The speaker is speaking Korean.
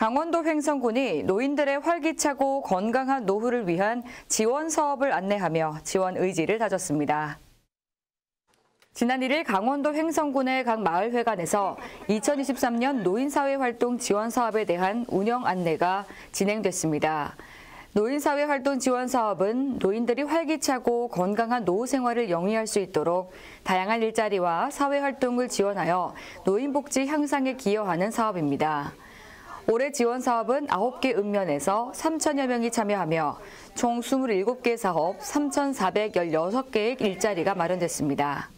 강원도 횡성군이 노인들의 활기차고 건강한 노후를 위한 지원 사업을 안내하며 지원 의지를 다졌습니다. 지난 1일 강원도 횡성군의 각 마을회관에서 2023년 노인사회활동 지원 사업에 대한 운영 안내가 진행됐습니다. 노인사회활동 지원 사업은 노인들이 활기차고 건강한 노후 생활을 영위할 수 있도록 다양한 일자리와 사회활동을 지원하여 노인복지 향상에 기여하는 사업입니다. 올해 지원 사업은 9개 읍면에서 3,000여 명이 참여하며 총 27개 사업 3,416개의 일자리가 마련됐습니다.